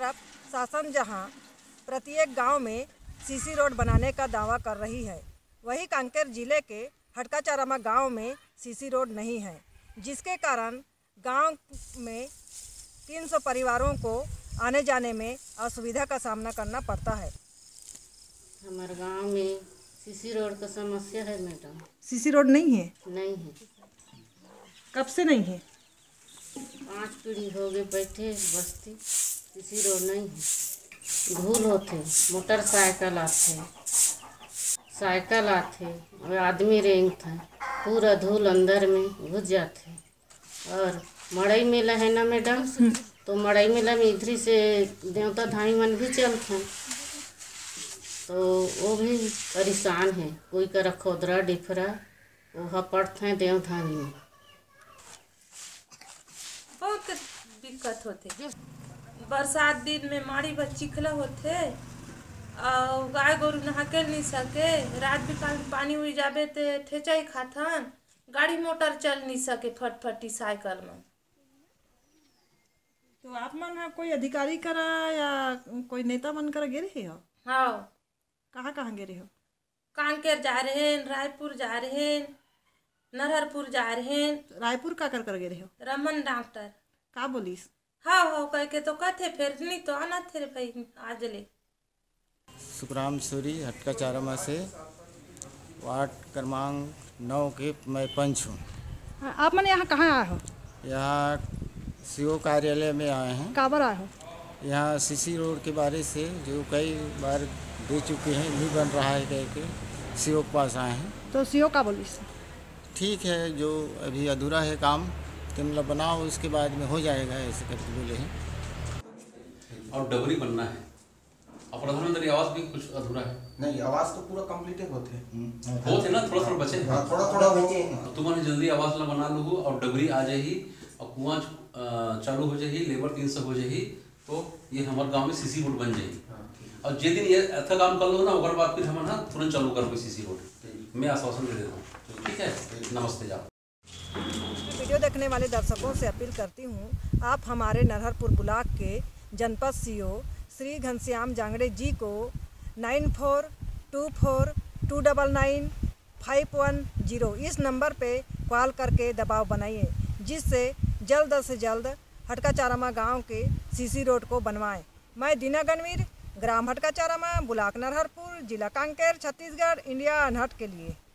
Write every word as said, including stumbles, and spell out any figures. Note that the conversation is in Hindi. तरफ शासन जहां प्रत्येक गांव में सीसी रोड बनाने का दावा कर रही है, वहीं कांकेर जिले के हटकाचारामा गांव में सीसी रोड नहीं है, जिसके कारण गांव में तीन सौ परिवारों को आने जाने में असुविधा का सामना करना पड़ता है। हमारे गांव में सीसी रोड का समस्या है मैडम। सीसी रोड नहीं है? नहीं है। कब से नहीं है? पाँच पीढ़ी हो गए बैठे बस्ती, सीसी रोड नहीं है। धूल होते, मोटरसाइकिल आते, साइकिल आते और आदमी रेंगता, पूरा धूल अंदर में घुस जाते। और मड़ई मेला है ना मैडम, तो मड़ई मेला में इधरी से देवता धामी मन भी चलते हैं, तो वो भी परेशान है। कोई का रखोदरा डिफरा वहाँ पड़ते हैं देवधानी में, बहुत दिक्कत होते। बरसात दिन में माड़ी बच चिखला होते और गाय गोरू नहा के नहीं सके, रात बिकाल पानी हुई जाबे ते ठेचाई खाथन, गाड़ी मोटर चल नहीं सके फटफटी साइकिल में। तो आप मन हाँ कोई अधिकारी करा या कोई नेता मन करा गिर है? हाँ। कहाँ कहाँ गए हो? कांकेर जा रहे हैं, रायपुर जा रहे हैं, नरहरपुर जा रहे हैं। रायपुर का कर कर गए हो? रमन डॉक्टर का बोलीस? हाँ हाँ कह के तो कहते फिर नहीं तो आना थे भाई आज ले। सुखराम सूरी हटकाचारामा से वार्ड क्रमांक नौ के मैं पंच हूँ। आप मैंने यहाँ कहाँ आए हो? यहाँ सीओ कार्यालय में आए हैं। काबर आए हो? यहाँ सीसी रोड के बारे से जो कई बार दे चुके हैं, भी बन रहा है कह के सीओ के पास आए हैं। तो सीओ का बोली? ठीक है, जो अभी अधूरा है काम तो मतलब बनाओ, उसके बाद में हो जाएगा ऐसे करके बोले हैं। और डबरी बनना है और प्रधानमंत्री आवास भी कुछ अधूरा है। नहीं, आवास तो पूरा कंप्लीट होते हैं, होते ना, थोड़ा थोड़ा बचे, थोड़ा थोड़ा बचे। तो मैंने जल्दी आवास ला बना लूँ और डबरी आ जाएगी और कुआं चालू हो जाएगी, लेबर तीन सौ हो जाएगी, तो ये हमारे गांव में सीसी रोड बन जाएगी। और जिस दिन ये अच्छा काम कर लो ना, अगर बात फिर हम ना तुरंत चालू कर सीसी रोड, मैं आश्वासन दे देता हूँ। ठीक है, नमस्ते। जाओ। वीडियो देखने वाले दर्शकों से अपील करती हूँ, आप हमारे नरहरपुर ब्लॉक के जनपद सीओ श्री घनश्याम जांगड़े जी को nine four two four two double nine five one zero इस नंबर पर कॉल करके दबाव बनाइए, जिससे जल्द से जल्द हटकाचारामा गांव के सीसी रोड को बनवाएं। मैं दीना गणवीर, ग्राम हटकाचारामा, ब्लॉक नरहरपुर, जिला कांकेर, छत्तीसगढ़, इंडिया अनहट के लिए।